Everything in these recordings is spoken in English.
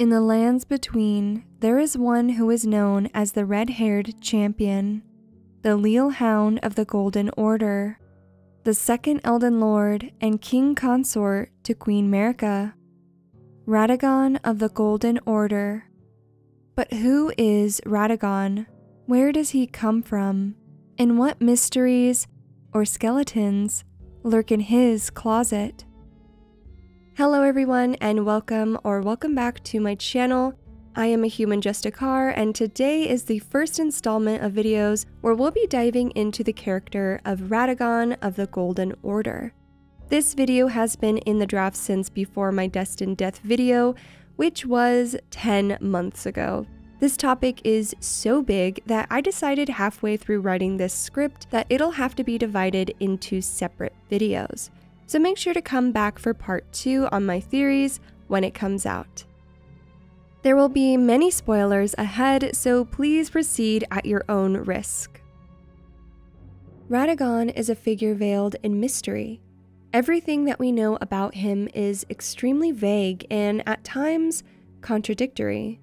In the lands between, there is one who is known as the red-haired champion, the Liurnian Wars of the Golden Order, the second Elden Lord and king consort to Queen Marika, Radagon of the Golden Order. But who is Radagon? Where does he come from? And what mysteries, or skeletons, lurk in his closet? Hello everyone and welcome back to my channel. I am a human just a car and today is the first installment of videos where we'll be diving into the character of Radagon of the Golden Order. This video has been in the draft since before my Destined Death video, which was 10 months ago. This topic is so big that I decided halfway through writing this script that it'll have to be divided into separate videos. So make sure to come back for part 2 on my theories when it comes out. There will be many spoilers ahead, so please proceed at your own risk. Radagon is a figure veiled in mystery. Everything that we know about him is extremely vague and, at times, contradictory.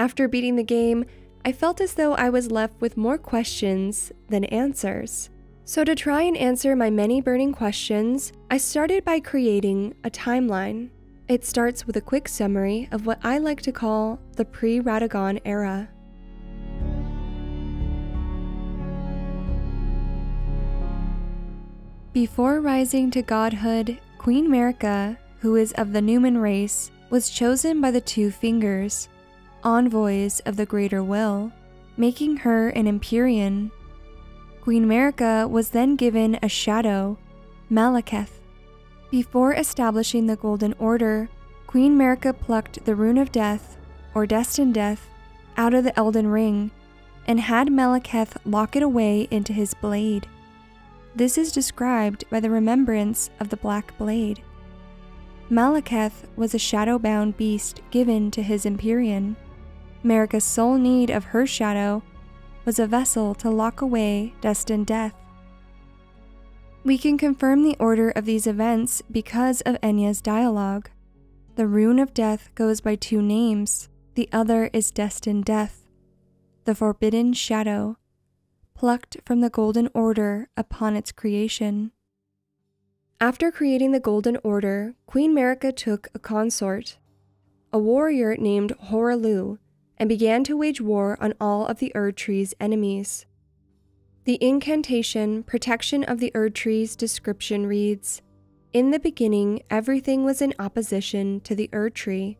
After beating the game, I felt as though I was left with more questions than answers. So to try and answer my many burning questions, I started by creating a timeline. It starts with a quick summary of what I like to call the pre-Radagon era. Before rising to godhood, Queen Marika, who is of the Numen race, was chosen by the Two Fingers, envoys of the Greater Will, making her an Empyrean. Queen Marika was then given a shadow, Maliketh. Before establishing the Golden Order, Queen Marika plucked the Rune of Death, or Destined Death, out of the Elden Ring, and had Maliketh lock it away into his blade. This is described by the remembrance of the Black Blade. Maliketh was a shadow-bound beast given to his Empyrean. Marika's sole need of her shadow was a vessel to lock away Destined Death. We can confirm the order of these events because of Enya's dialogue. The Rune of Death goes by two names, the other is Destined Death, the forbidden shadow, plucked from the Golden Order upon its creation. After creating the Golden Order, Queen Marika took a consort, a warrior named Hoarah Loux, and began to wage war on all of the Erdtree's enemies. The incantation, Protection of the Erdtree's description reads, "In the beginning, everything was in opposition to the Erdtree,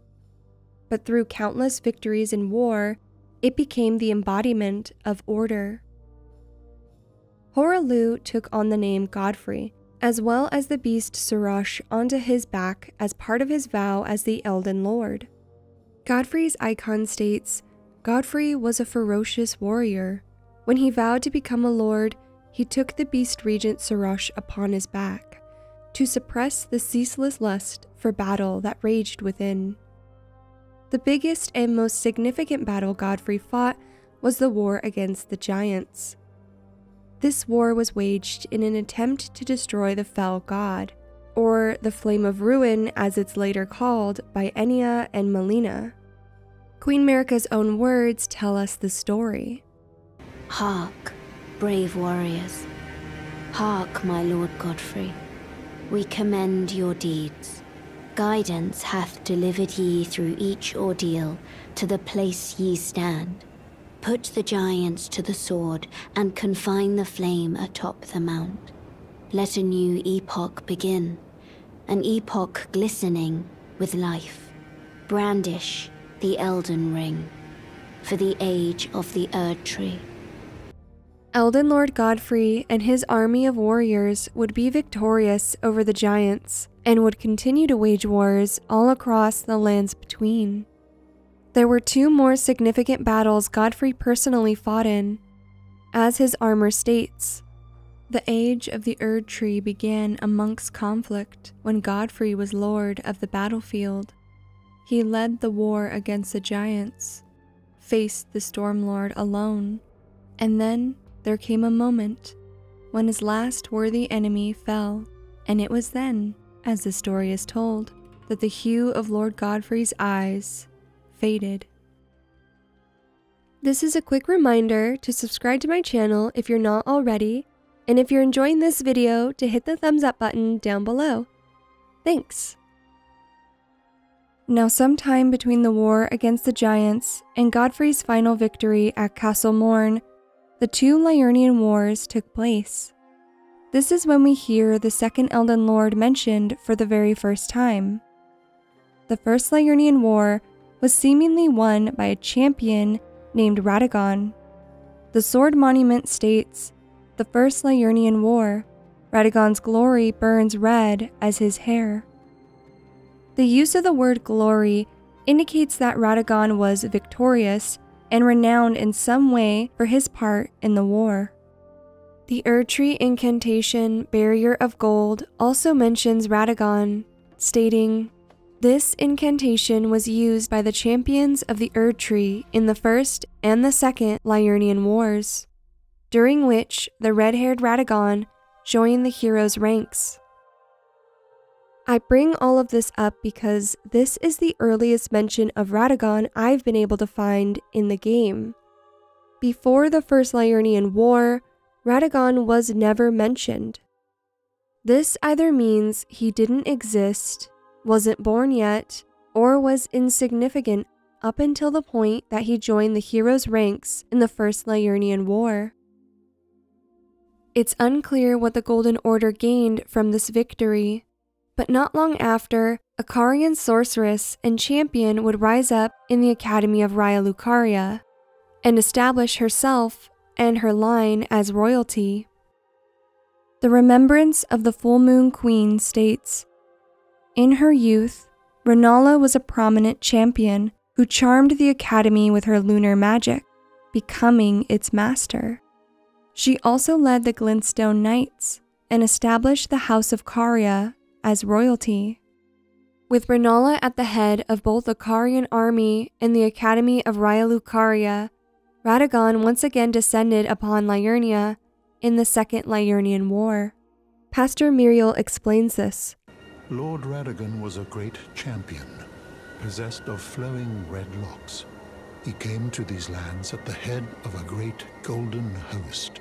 but through countless victories in war, it became the embodiment of order." Hoarah Loux took on the name Godfrey, as well as the beast Serosh onto his back as part of his vow as the Elden Lord. Godfrey's icon states, "Godfrey was a ferocious warrior. When he vowed to become a lord, he took the beast regent Serosh upon his back to suppress the ceaseless lust for battle that raged within." The biggest and most significant battle Godfrey fought was the war against the giants. This war was waged in an attempt to destroy the fell god, or the Flame of Ruin as it's later called, by Enya and Melania. Queen Marika's own words tell us the story. "Hark, brave warriors. Hark, my Lord Godfrey. We commend your deeds. Guidance hath delivered ye through each ordeal to the place ye stand. Put the giants to the sword and confine the flame atop the mount. Let a new epoch begin, an epoch glistening with life. Brandish the Elden Ring, for the age of the Erdtree." Elden Lord Godfrey and his army of warriors would be victorious over the giants and would continue to wage wars all across the lands between. There were two more significant battles Godfrey personally fought in. As his armor states, "The age of the Erdtree began amongst conflict when Godfrey was lord of the battlefield. He led the war against the giants, faced the Stormlord alone, and then there came a moment when his last worthy enemy fell, and it was then, as the story is told, that the hue of Lord Godfrey's eyes faded. This is a quick reminder to subscribe to my channel if you're not already, and if you're enjoying this video, to hit the thumbs up button down below. Thanks! Now sometime between the war against the giants and Godfrey's final victory at Castle Morn, the two Liurnian Wars took place. This is when we hear the second Elden Lord mentioned for the very first time. The first Liurnian War was seemingly won by a champion named Radagon. The Sword Monument states, "The first Liurnian War, Radagon's glory burns red as his hair." The use of the word glory indicates that Radagon was victorious and renowned in some way for his part in the war. The Erdtree incantation Barrier of Gold also mentions Radagon, stating, "This incantation was used by the champions of the Erdtree in the first and the second Liurnian Wars, during which the red-haired Radagon joined the heroes' ranks." I bring all of this up because this is the earliest mention of Radagon I've been able to find in the game. Before the First Liurnian War, Radagon was never mentioned. This either means he didn't exist, wasn't born yet, or was insignificant up until the point that he joined the heroes' ranks in the First Liurnian War. It's unclear what the Golden Order gained from this victory, but not long after, a Carian sorceress and champion would rise up in the Academy of Raya Lucaria and establish herself and her line as royalty. The Remembrance of the Full Moon Queen states, "In her youth, Rennala was a prominent champion who charmed the Academy with her lunar magic, becoming its master. She also led the Glintstone Knights and established the House of Caria as royalty." With Rennala at the head of both the Carian army and the Academy of Raya Lucaria, Radagon once again descended upon Liurnia in the Second Liurnian War. Pastor Muriel explains this. "Lord Radagon was a great champion, possessed of flowing red locks. He came to these lands at the head of a great golden host.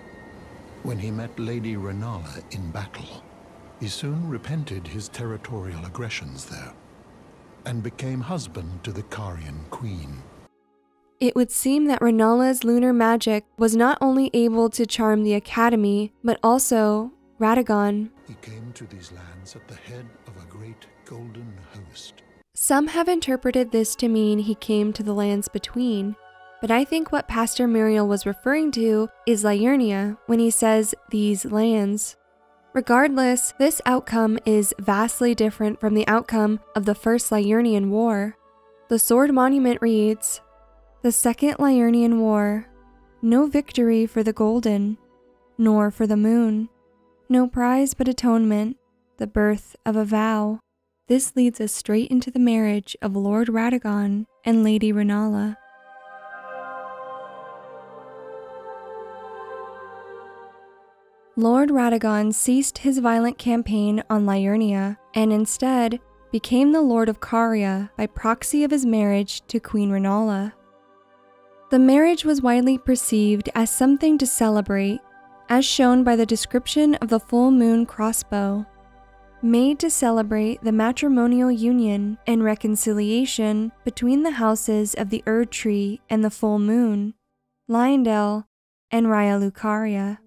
When he met Lady Rennala in battle, he soon repented his territorial aggressions there, and became husband to the Carian queen." It would seem that Rennala's lunar magic was not only able to charm the Academy, but also Radagon. "He came to these lands at the head of a great golden host." Some have interpreted this to mean he came to the lands between, but I think what Pastor Muriel was referring to is Liurnia when he says these lands. Regardless, this outcome is vastly different from the outcome of the First Liurnian War. The Sword Monument reads, "The Second Liurnian War, no victory for the golden, nor for the moon, no prize but atonement, the birth of a vow." This leads us straight into the marriage of Lord Radagon and Lady Rennala. Lord Radagon ceased his violent campaign on Liurnia, and instead became the Lord of Caria by proxy of his marriage to Queen Rennala. The marriage was widely perceived as something to celebrate, as shown by the description of the full moon crossbow. Made to celebrate the matrimonial union and reconciliation between the houses of the Erdtree and the full moon, Leyndell, and Raya Lucaria.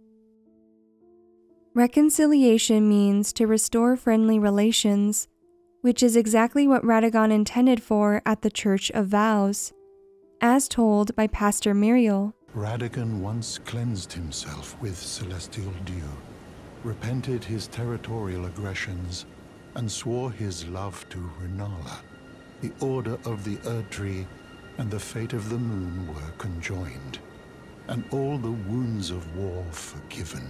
Reconciliation means to restore friendly relations, which is exactly what Radagon intended for at the Church of Vows, as told by Pastor Muriel. "Radagon once cleansed himself with celestial dew, repented his territorial aggressions, and swore his love to Rennala. The order of the Erdtree and the fate of the moon were conjoined, and all the wounds of war forgiven."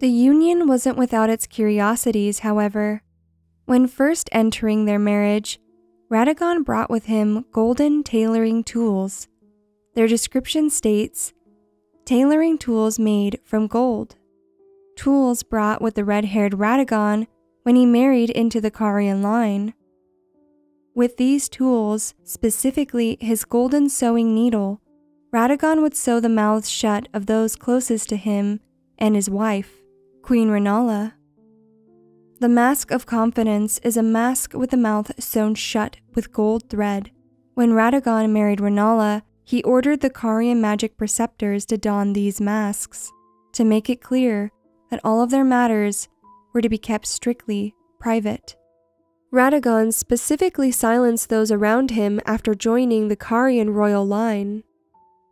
The union wasn't without its curiosities, however. When first entering their marriage, Radagon brought with him golden tailoring tools. Their description states, "Tailoring tools made from gold. Tools brought with the red-haired Radagon when he married into the Carian line." With these tools, specifically his golden sewing needle, Radagon would sew the mouths shut of those closest to him and his wife, Queen Rennala. The mask of confidence is a mask with the mouth sewn shut with gold thread. When Radagon married Rennala, he ordered the Carian magic preceptors to don these masks, to make it clear that all of their matters were to be kept strictly private. Radagon specifically silenced those around him after joining the Carian royal line.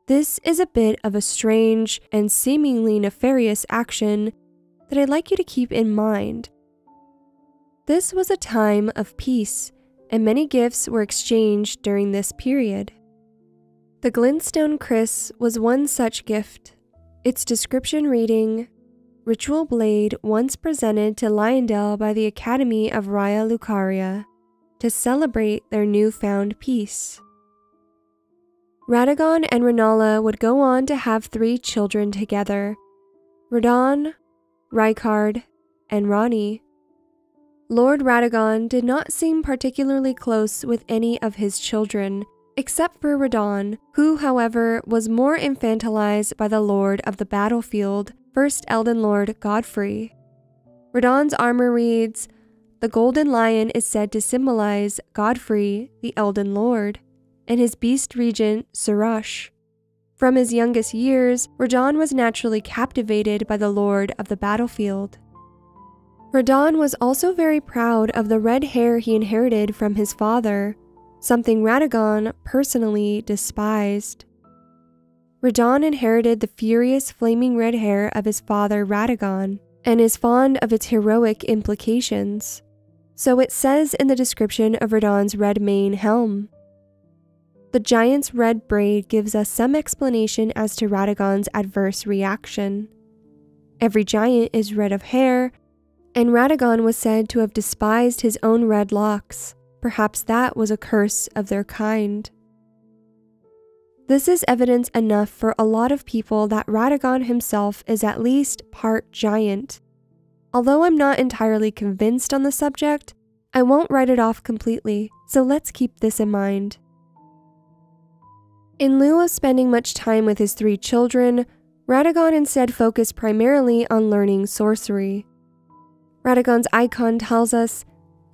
This is a bit of a strange and seemingly nefarious action that I'd like you to keep in mind. This was a time of peace, and many gifts were exchanged during this period. The Glintstone Kris was one such gift, its description reading, "Ritual blade once presented to Leyndell by the Academy of Raya Lucaria to celebrate their newfound peace." Radagon and Rennala would go on to have 3 children together, Radahn, Rykard, and Ranni. Lord Radagon did not seem particularly close with any of his children, except for Radahn, who, however, was more infantilized by the Lord of the Battlefield, First Elden Lord Godfrey. Radahn's armor reads, "The golden lion is said to symbolize Godfrey, the Elden Lord, and his beast regent, Serosh." From his youngest years, Radahn was naturally captivated by the Lord of the Battlefield. Radahn was also very proud of the red hair he inherited from his father, something Radagon personally despised. Radahn inherited the furious flaming red hair of his father Radagon, and is fond of its heroic implications. So it says in the description of Radahn's red mane helm. The giant's red braid gives us some explanation as to Radagon's adverse reaction. Every giant is red of hair, and Radagon was said to have despised his own red locks. Perhaps that was a curse of their kind. This is evidence enough for a lot of people that Radagon himself is at least part giant. Although I'm not entirely convinced on the subject, I won't write it off completely, so let's keep this in mind. In lieu of spending much time with his 3 children, Radagon instead focused primarily on learning sorcery. Radagon's icon tells us,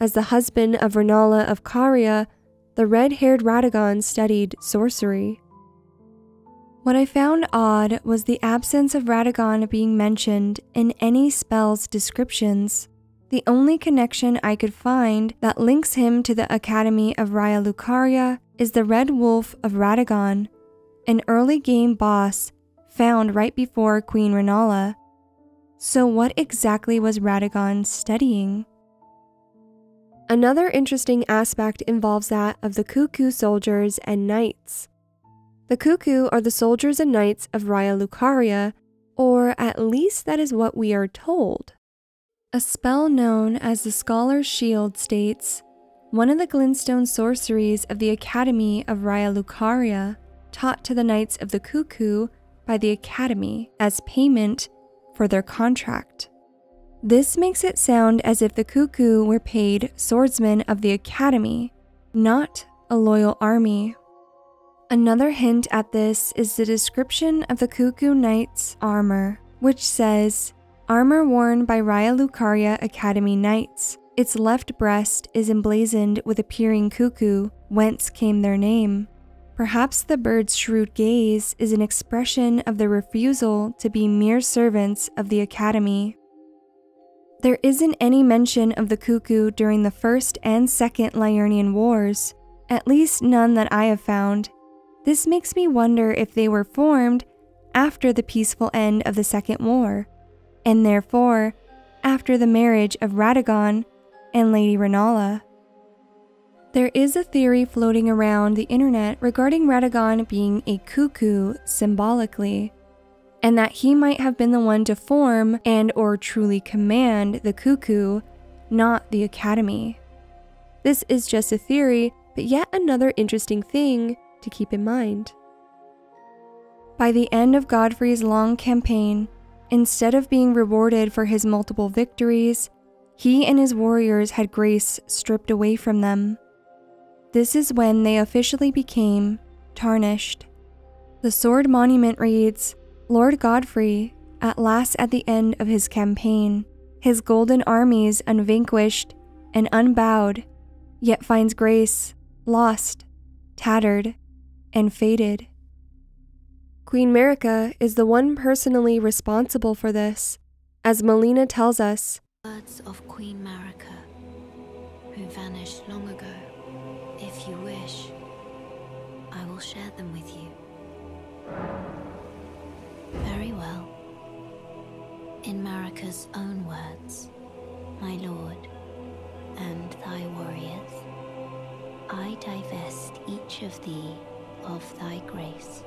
as the husband of Rennala of Caria, the red-haired Radagon studied sorcery. What I found odd was the absence of Radagon being mentioned in any spell's descriptions. The only connection I could find that links him to the Academy of Raya Lucaria is the Red Wolf of Radagon, an early game boss found right before Queen Rennala. So what exactly was Radagon studying? Another interesting aspect involves that of the Cuckoo soldiers and knights. The Cuckoo are the soldiers and knights of Raya Lucaria, or at least that is what we are told. A spell known as the Scholar's Shield states, "One of the Glintstone sorceries of the Academy of Raya Lucaria, taught to the Knights of the Cuckoo by the Academy as payment for their contract." This makes it sound as if the Cuckoo were paid swordsmen of the Academy, not a loyal army. Another hint at this is the description of the Cuckoo Knights' armor, which says, "Armor worn by Raya Lucaria Academy Knights. Its left breast is emblazoned with a peering cuckoo, whence came their name." Perhaps the bird's shrewd gaze is an expression of the refusal to be mere servants of the Academy. There isn't any mention of the Cuckoo during the First and Second Liurnian Wars, at least none that I have found. This makes me wonder if they were formed after the peaceful end of the Second War, and therefore after the marriage of Radagon and Lady Rennala. There is a theory floating around the internet regarding Radagon being a cuckoo symbolically, and that he might have been the one to form and or truly command the Cuckoo, not the Academy. This is just a theory, but yet another interesting thing to keep in mind. By the end of Godfrey's long campaign, instead of being rewarded for his multiple victories, he and his warriors had grace stripped away from them. This is when they officially became tarnished. The sword monument reads, Lord Godfrey, at last at the end of his campaign, his golden armies unvanquished and unbowed, yet finds grace, lost, tattered, and faded. Queen Marika is the one personally responsible for this, as Melina tells us. Words of Queen Marika, who vanished long ago. If you wish, I will share them with you. Very well. In Marika's own words, my lord and thy warriors, I divest each of thee of thy grace.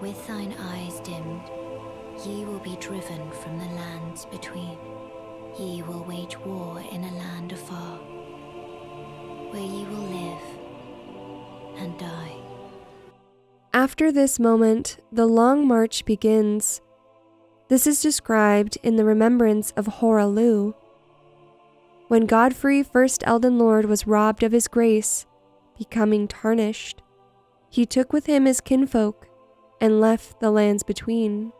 With thine eyes dimmed, ye will be driven from the lands between. Ye will wage war in a land afar, where ye will live and die. After this moment, the Long March begins. This is described in the remembrance of Hoarah Loux. When Godfrey, first Elden Lord, was robbed of his grace, becoming tarnished, he took with him his kinfolk and left the lands between.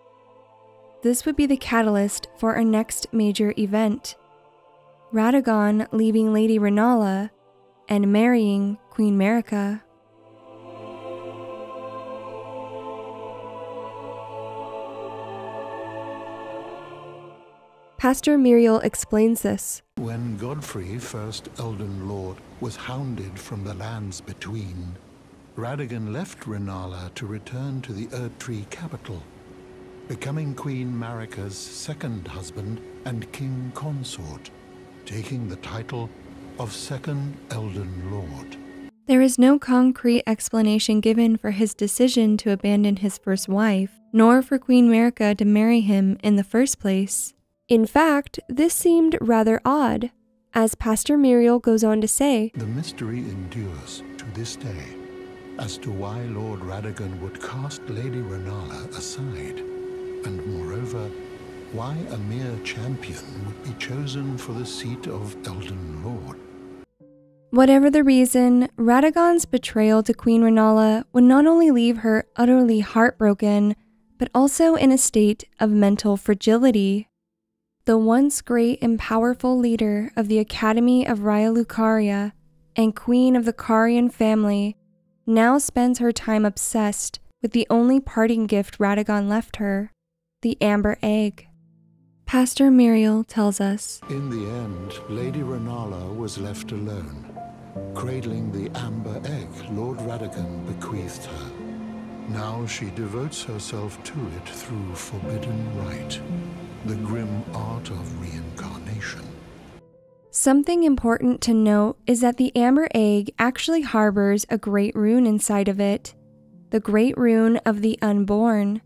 This would be the catalyst for our next major event, Radagon leaving Lady Rennala and marrying Queen Marika. Pastor Muriel explains this. When Godfrey, first Elden Lord, was hounded from the lands between, Radagon left Rennala to return to the Erdtree capital, becoming Queen Marika's second husband and king consort, taking the title of second Elden Lord. There is no concrete explanation given for his decision to abandon his first wife, nor for Queen Marika to marry him in the first place. In fact, this seemed rather odd, as Pastor Muriel goes on to say, the mystery endures to this day as to why Lord Radagon would cast Lady Rennala aside, and moreover, why a mere champion would be chosen for the seat of Elden Lord. Whatever the reason, Radagon's betrayal to Queen Rennala would not only leave her utterly heartbroken, but also in a state of mental fragility. The once great and powerful leader of the Academy of Raya Lucaria and queen of the Carian family now spends her time obsessed with the only parting gift Radagon left her, the Amber Egg. Pastor Muriel tells us, in the end, Lady Rennala was left alone, cradling the Amber Egg Lord Radagon bequeathed her. Now she devotes herself to it through forbidden rite, the grim art of reincarnation. Something important to note is that the Amber Egg actually harbors a great rune inside of it, the Great Rune of the Unborn.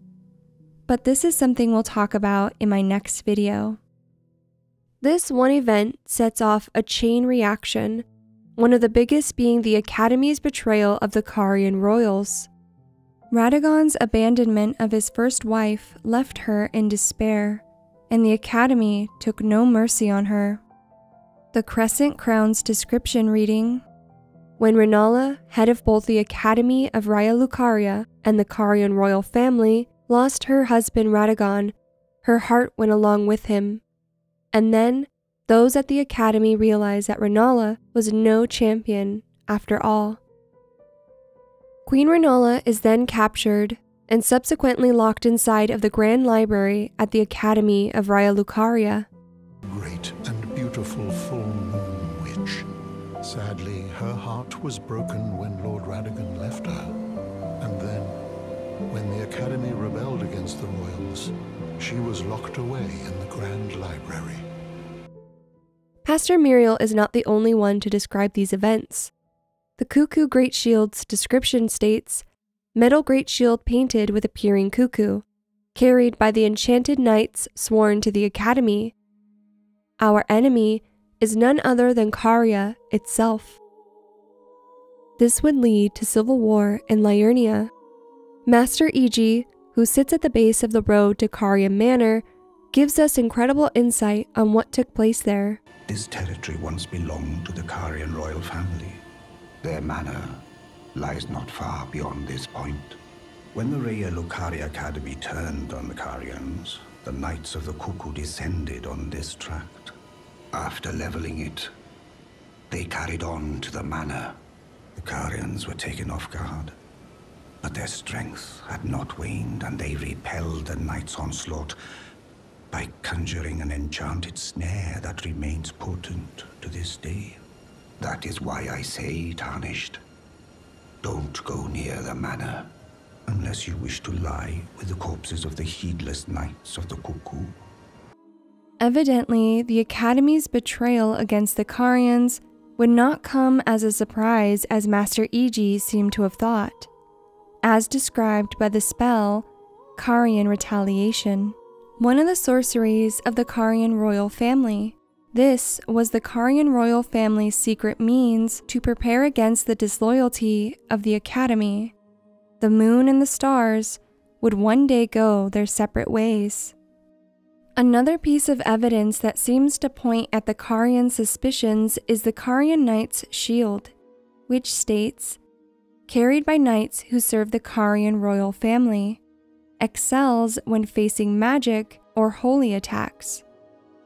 But this is something we'll talk about in my next video. This one event sets off a chain reaction, one of the biggest being the Academy's betrayal of the Carian royals. Radagon's abandonment of his first wife left her in despair, and the Academy took no mercy on her. The Crescent Crown's description reading, when Rennala, head of both the Academy of Raya Lucaria and the Carian royal family, lost her husband Radagon, her heart went along with him. And then, those at the Academy realized that Rennala was no champion after all. Queen Rennala is then captured and subsequently locked inside of the Grand Library at the Academy of Raya Lucaria. Great and beautiful full moon witch. Sadly, her heart was broken when Lord Radagon left her, and then, when the Academy rebelled against the royals, she was locked away in the Grand Library. Pastor Muriel is not the only one to describe these events. The Cuckoo Great Shield's description states, metal great shield painted with appearing cuckoo, carried by the enchanted knights sworn to the Academy. Our enemy is none other than Caria itself. This would lead to civil war in Liurnia. Master Eiji, who sits at the base of the road to Carian Manor, gives us incredible insight on what took place there. This territory once belonged to the Carian royal family, Their manor lies not far beyond this point. When the Raya Lucaria Academy turned on the Carians, the Knights of the Cuckoo descended on this tract. After leveling it, they carried on to the manor. The Carians were taken off guard, but their strength had not waned, and they repelled the Knights' onslaught by conjuring an enchanted snare that remains potent to this day. That is why I say, Tarnished, don't go near the manor, unless you wish to lie with the corpses of the heedless Knights of the Cuckoo. Evidently, the Academy's betrayal against the Carians would not come as a surprise as Master Eiji seemed to have thought, as described by the spell, Carian Retaliation, one of the sorceries of the Carian royal family. This was the Carian royal family's secret means to prepare against the disloyalty of the Academy. The moon and the stars would one day go their separate ways. Another piece of evidence that seems to point at the Carian's suspicions is the Carian Knight's shield, which states, "Carried by knights who serve the Carian royal family, excels when facing magic or holy attacks."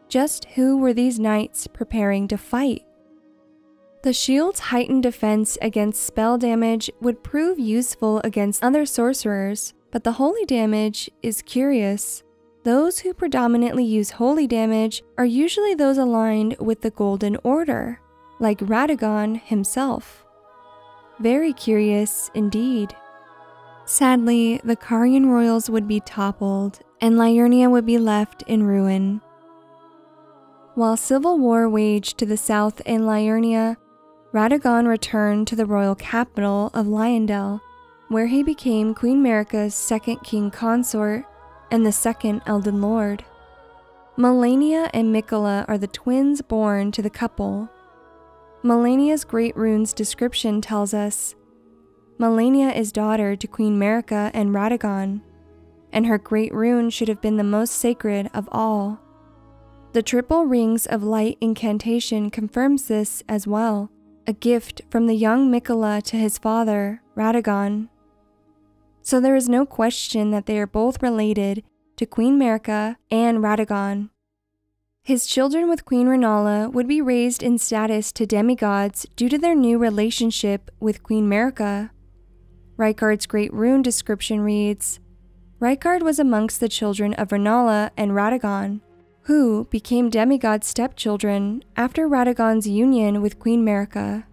Just who were these knights preparing to fight? The shield's heightened defense against spell damage would prove useful against other sorcerers, but the holy damage is curious. Those who predominantly use holy damage are usually those aligned with the Golden Order, like Radagon himself. Very curious indeed. Sadly, the Carian royals would be toppled, and Liurnia would be left in ruin. While civil war waged to the south in Liurnia, Radagon returned to the royal capital of Leyndell, where he became Queen Marika's second king consort and the second Elden Lord. Melania and Miquella are the twins born to the couple. Melania's great rune's description tells us, "Melania is daughter to Queen Marika and Radagon, and her great rune should have been the most sacred of all." The triple rings of light incantation confirms this as well, a gift from the young Miquella to his father, Radagon. So there is no question that they are both related to Queen Marika and Radagon. His children with Queen Rennala would be raised in status to demigods due to their new relationship with Queen Marika. Rykard's great rune description reads, "Rykard was amongst the children of Rennala and Radagon, who became demigod stepchildren after Radagon's union with Queen Marika."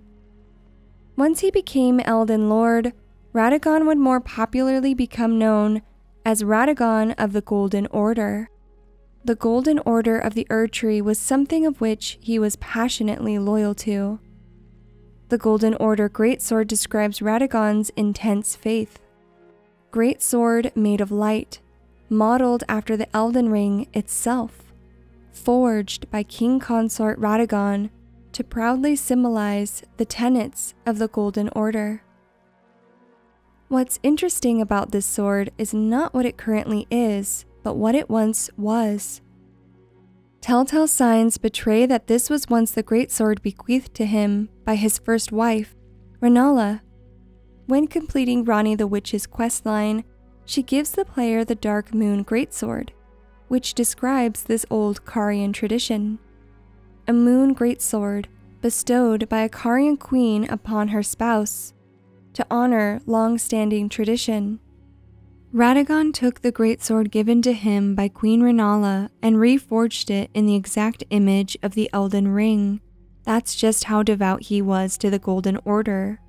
Once he became Elden Lord, Radagon would more popularly become known as Radagon of the Golden Order. The Golden Order of the Erdtree was something of which he was passionately loyal to. The Golden Order Greatsword describes Radagon's intense faith. "Greatsword made of light, modeled after the Elden Ring itself, forged by King Consort Radagon to proudly symbolize the tenets of the Golden Order." What's interesting about this sword is not what it currently is, but what it once was. Telltale signs betray that this was once the greatsword bequeathed to him by his first wife, Rennala. When completing Ranni the Witch's questline, she gives the player the Dark Moon Greatsword, which describes this old Carian tradition. A moon greatsword bestowed by a Carian queen upon her spouse, to honor long-standing tradition. Radagon took the greatsword given to him by Queen Rennala and reforged it in the exact image of the Elden Ring. That's just how devout he was to the Golden Order.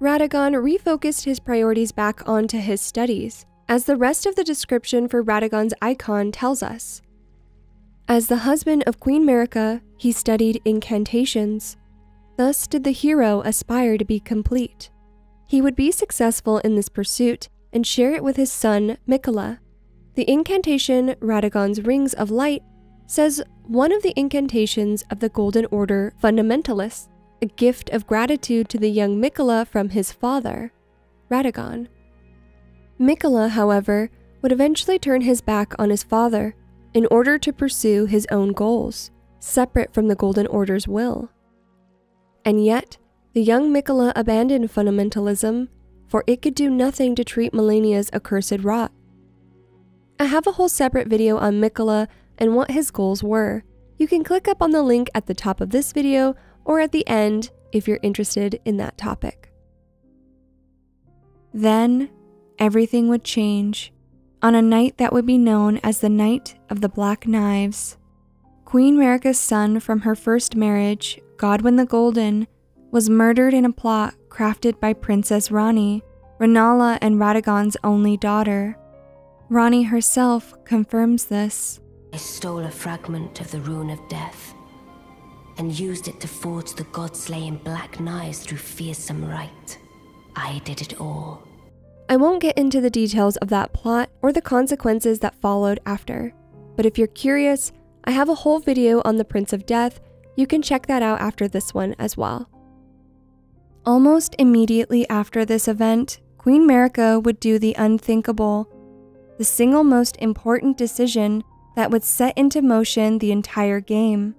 Radagon refocused his priorities back onto his studies, as the rest of the description for Radagon's icon tells us. As the husband of Queen Marika, he studied incantations. Thus did the hero aspire to be complete. He would be successful in this pursuit and share it with his son, Miquella. The incantation, Radagon's Rings of Light, says one of the incantations of the Golden Order fundamentalists, a gift of gratitude to the young Miquella from his father, Radagon. Miquella, however, would eventually turn his back on his father in order to pursue his own goals, separate from the Golden Order's will. And yet, The young Miquella abandoned fundamentalism, for it could do nothing to treat Melania's accursed rot. I have a whole separate video on Miquella and what his goals were. You can click up on the link at the top of this video or at the end if you're interested in that topic. Then, everything would change. On a night that would be known as the Night of the Black Knives, Queen Marika's son from her first marriage, Godwin the Golden, was murdered in a plot crafted by Princess Ranni, Rennala and Radagon's only daughter. Ranni herself confirms this. I stole a fragment of the Rune of Death and used it to forge the god-slaying black knives through fearsome rite. I did it all. I won't get into the details of that plot or the consequences that followed after, but if you're curious, I have a whole video on the Prince of Death. You can check that out after this one as well. Almost immediately after this event, Queen Marika would do the unthinkable, the single most important decision that would set into motion the entire game,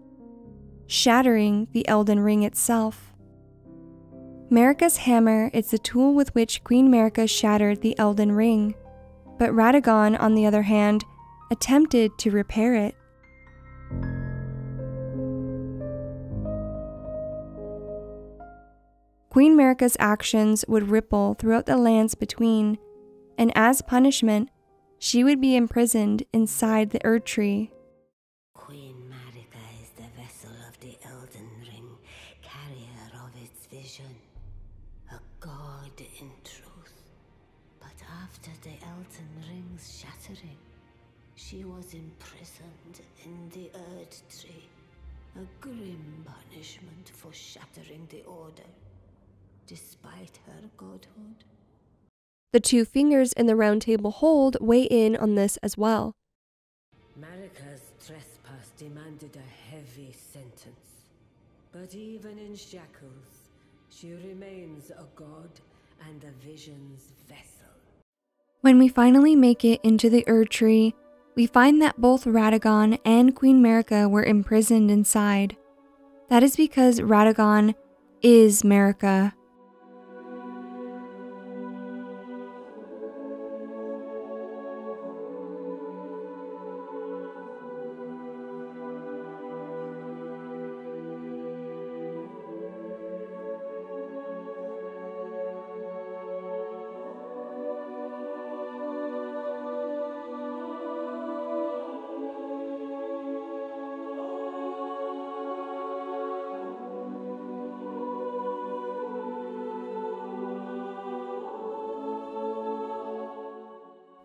shattering the Elden Ring itself. Marika's hammer is the tool with which Queen Marika shattered the Elden Ring, but Radagon, on the other hand, attempted to repair it. Queen Marika's actions would ripple throughout the lands between, and as punishment, she would be imprisoned inside the Erdtree. Queen Marika is the vessel of the Elden Ring, carrier of its vision. A god in truth, but after the Elden Ring's shattering, she was imprisoned in the Erdtree, a grim punishment for shattering the Order, despite her godhood. The Two Fingers in the Round Table Hold weigh in on this as well. Marika's trespass demanded a heavy sentence, but even in shackles, she remains a god and a vision's vessel. When we finally make it into the Erdtree, we find that both Radagon and Queen Marika were imprisoned inside. That is because Radagon is Marika.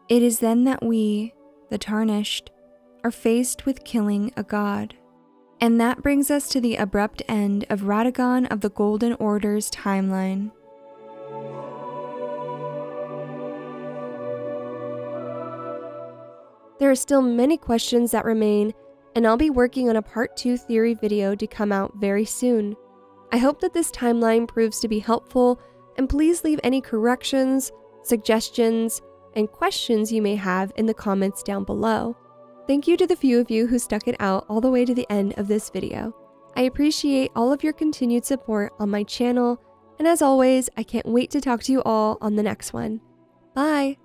It is then that we, the Tarnished, are faced with killing a god. And that brings us to the abrupt end of Radagon of the Golden Order's timeline. There are still many questions that remain, and I'll be working on a part 2 theory video to come out very soon. I hope that this timeline proves to be helpful, and please leave any corrections, suggestions, and questions you may have in the comments down below. Thank you to the few of you who stuck it out all the way to the end of this video. I appreciate all of your continued support on my channel, and as always, I can't wait to talk to you all on the next one. Bye!